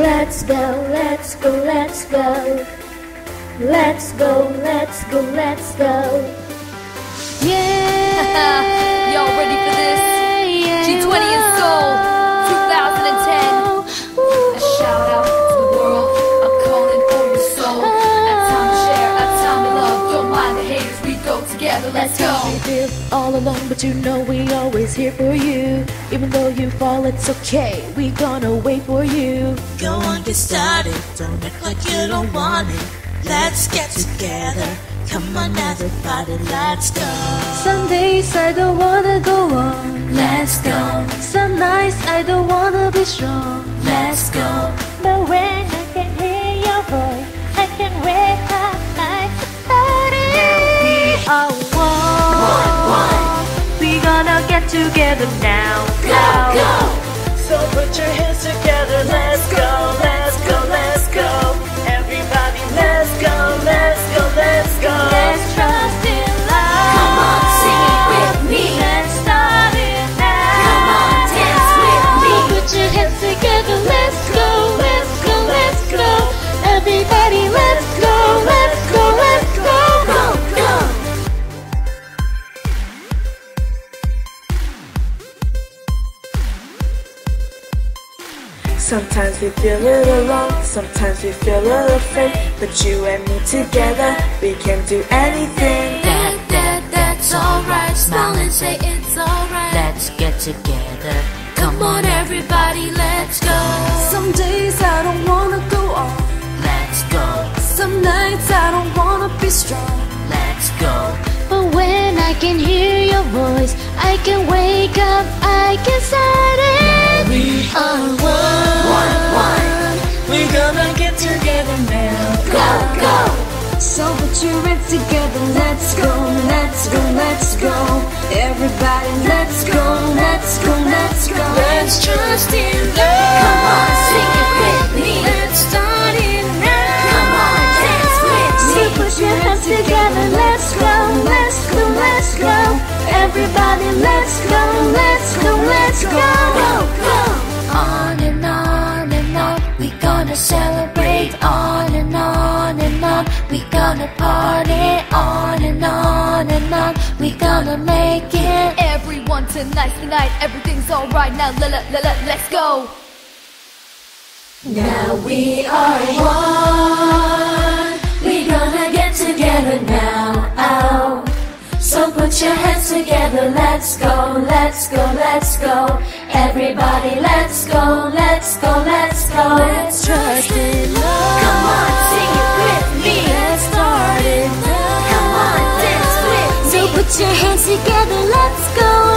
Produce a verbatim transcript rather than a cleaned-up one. Let's go, let's go, let's go. Let's go, let's go, let's go. Yeah! Y'all ready for this? Yeah, G twenty and Soul twenty ten. Ooh, a shout out to the world. I'm calling for your soul. A time to share, a time to love. Don't mind the haters, we go together. Let's go. You feel all alone, but you know we always here for you. Even though you fall, it's okay. We gonna wait for you. Go on, get started. Don't act like you don't want it. Let's get together. Come on, everybody, let's go. Some days I don't wanna go on. Let's go. Some nights I don't wanna be strong. Let's go. But when I can hear your voice, I can wake up like a party. We are one. One, one. We gonna get together now. Go, go. So put your hands together. Let's go. Let's go. Let's go. Everybody, let's go. Let's go. Let's go. Let's trust in love. Come on, sing it with me. Let's start it now. Come on, dance with me. Put your hands together. Let's go. Let's go. Let's go. Everybody, let's go. Let's go. Let's go. Go, go. Sometimes we feel it alone. Sometimes we feel it afraid. But you and me together, we can do anything. That, that, that's alright. Smile and say it's alright. Let's get together. Come on everybody, let's go. Some days I don't wanna go on. Let's go. Some nights I don't wanna be strong. Let's go. But when I can hear your voice, I can wake up, I can start it. Now we are one. One, one. We're gonna get together now. Go, go. So put your hands together. Let's go, let's go, let's go. Everybody, let's go, let's go, let's go. Let's trust in love. Come on, sing it with me. Let's start it now. Come on, dance with me. So put your hands together. Let's go, let's go, let's go. Everybody, let's go, let's go, let's go. Go, go. On and on and on. We gonna celebrate on and on and on. We gonna party on and on and on. We gonna make it. Everyone tonight, tonight, everything's alright now. Lila, lila, let's go. Now we are one. We gonna get together now. Ow. So put your hands together, let's go, let's go, let's go. Everybody, let's go, let's go, let's go. Let's trust in love. Come on, sing it with me. Let's start it now. Come on, dance with me. So put your hands together, let's go.